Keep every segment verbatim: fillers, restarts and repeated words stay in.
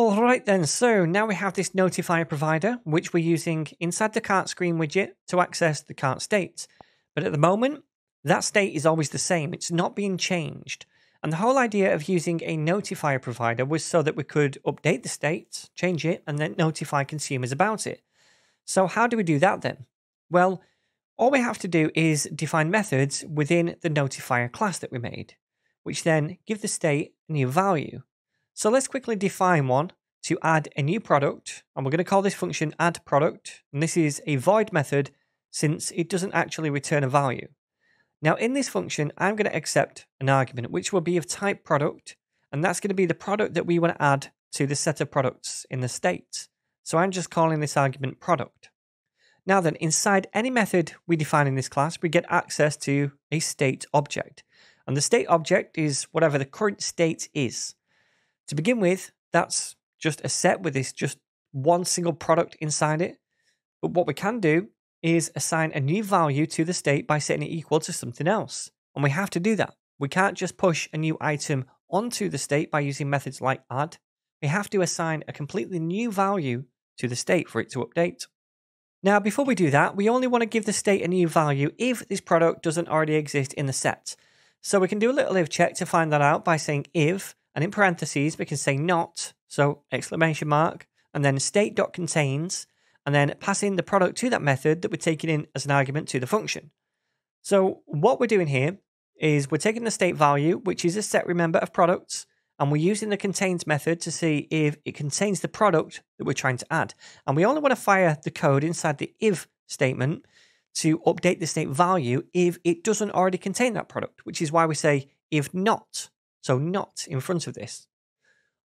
Alright then, so now we have this notifier provider, which we're using inside the cart screen widget to access the cart state. But at the moment, that state is always the same. It's not being changed. And the whole idea of using a notifier provider was so that we could update the state, change it, and then notify consumers about it. So how do we do that then? Well, all we have to do is define methods within the notifier class that we made, which then give the state a new value. So let's quickly define one to add a new product, and we're going to call this function add product, and this is a void method since it doesn't actually return a value. Now in this function, I'm going to accept an argument, which will be of type product, and that's going to be the product that we want to add to the set of products in the state. So I'm just calling this argument product. Now then, inside any method we define in this class, we get access to a state object. And the state object is whatever the current state is. To begin with, that's just a set with this just one single product inside it. But what we can do is assign a new value to the state by setting it equal to something else. And we have to do that. We can't just push a new item onto the state by using methods like add. We have to assign a completely new value to the state for it to update. Now, before we do that, we only want to give the state a new value if this product doesn't already exist in the set. So we can do a little if check to find that out by saying if, and in parentheses, we can say not, so exclamation mark, and then state.contains, and then passing the product to that method that we're taking in as an argument to the function. So what we're doing here is we're taking the state value, which is a set, remember, of products, and we're using the contains method to see if it contains the product that we're trying to add. And we only want to fire the code inside the if statement to update the state value if it doesn't already contain that product, which is why we say if not, so not in front of this.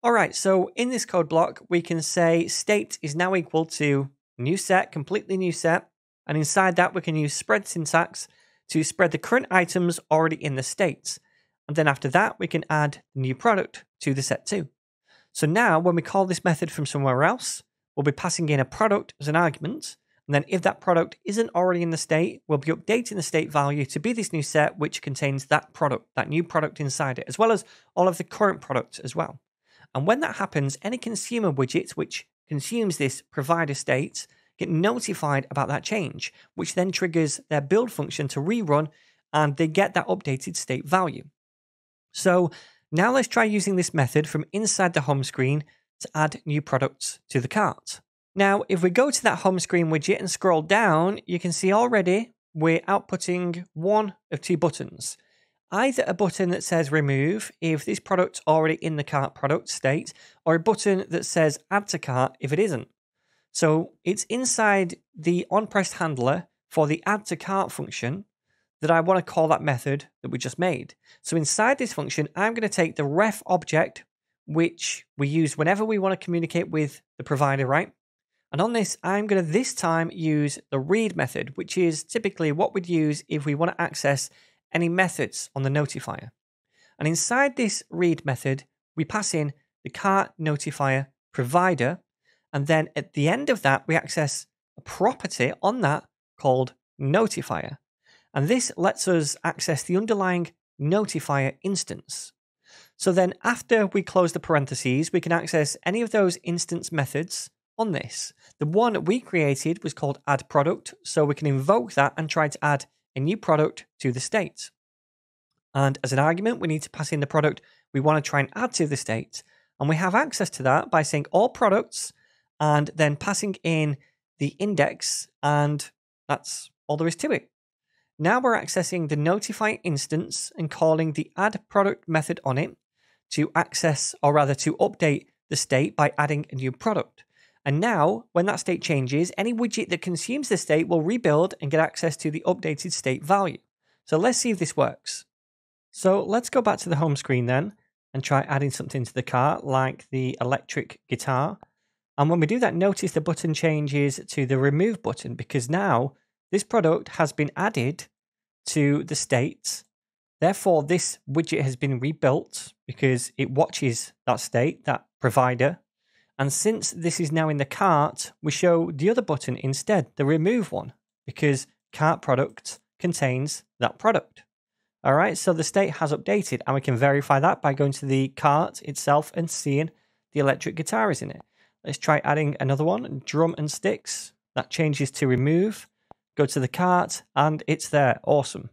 All right, so in this code block, we can say state is now equal to new set, completely new set, and inside that we can use spread syntax to spread the current items already in the state. And then after that, we can add the new product to the set too. So now when we call this method from somewhere else, we'll be passing in a product as an argument. And then if that product isn't already in the state, we'll be updating the state value to be this new set, which contains that product, that new product inside it, as well as all of the current products as well. And when that happens, any consumer widget which consumes this provider state get notified about that change, which then triggers their build function to rerun, and they get that updated state value. So now let's try using this method from inside the home screen to add new products to the cart. Now, if we go to that home screen widget and scroll down, you can see already we're outputting one of two buttons. Either a button that says remove if this product's already in the cart product state, or a button that says add to cart if it isn't. So it's inside the onPressed handler for the add to cart function that I want to call that method that we just made. So inside this function, I'm going to take the ref object, which we use whenever we want to communicate with the provider, right? And on this, I'm going to this time use the read method, which is typically what we'd use if we want to access any methods on the notifier. And inside this read method, we pass in the cart notifier provider. And then at the end of that, we access a property on that called notifier. And this lets us access the underlying notifier instance. So then after we close the parentheses, we can access any of those instance methods on this. The one we created was called add product, so we can invoke that and try to add a new product to the state. And as an argument, we need to pass in the product we want to try and add to the state. And we have access to that by saying all products and then passing in the index, and that's all there is to it. Now we're accessing the notify instance and calling the add product method on it to access, or rather to update the state by adding a new product. And now when that state changes, any widget that consumes the state will rebuild and get access to the updated state value. So let's see if this works. So let's go back to the home screen then and try adding something to the cart like the electric guitar. And when we do that, notice the button changes to the remove button because now this product has been added to the state. Therefore, this widget has been rebuilt because it watches that state, that provider. And since this is now in the cart, we show the other button instead, the remove one, because cart product contains that product. All right, so the state has updated, and we can verify that by going to the cart itself and seeing the electric guitar is in it. Let's try adding another one, drum and sticks. That changes to remove. Go to the cart and it's there. Awesome.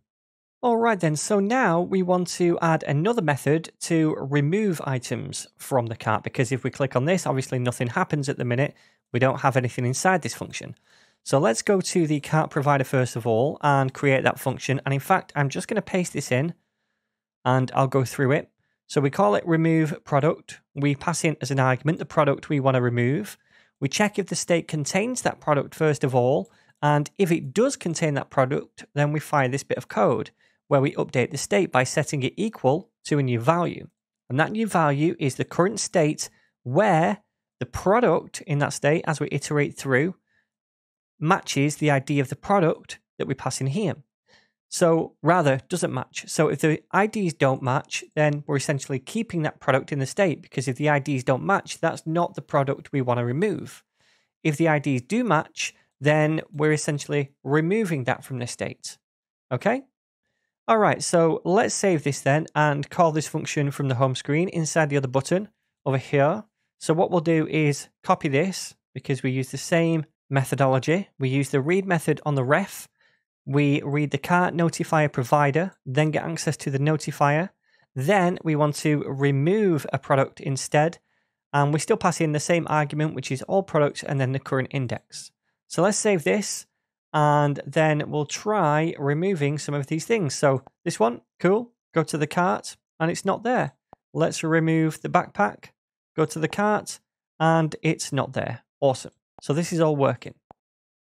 All right then, so now we want to add another method to remove items from the cart, because if we click on this, obviously nothing happens at the minute. We don't have anything inside this function. So let's go to the cart provider first of all and create that function. And in fact, I'm just going to paste this in and I'll go through it. So we call it remove product. We pass in as an argument the product we want to remove. We check if the state contains that product first of all. And if it does contain that product, then we fire this bit of code, where we update the state by setting it equal to a new value. And that new value is the current state where the product in that state, as we iterate through, matches the I D of the product that we pass in here. So rather, doesn't match. So if the I Ds don't match, then we're essentially keeping that product in the state, because if the I Ds don't match, that's not the product we want to remove. If the I Ds do match, then we're essentially removing that from the state. Okay? All right, so let's save this then and call this function from the home screen inside the other button over here. So what we'll do is copy this, because we use the same methodology. We use the read method on the ref. We read the cart notifier provider, then get access to the notifier. Then we want to remove a product instead. And we still pass in the same argument, which is all products and then the current index. So let's save this. And then we'll try removing some of these things. So this one, cool, go to the cart and it's not there. Let's remove the backpack, go to the cart and it's not there. Awesome. So this is all working.